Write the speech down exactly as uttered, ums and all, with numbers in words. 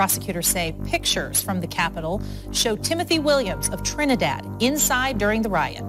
Prosecutors say pictures from the Capitol show Timothy Williams of Trinidad inside during the riot.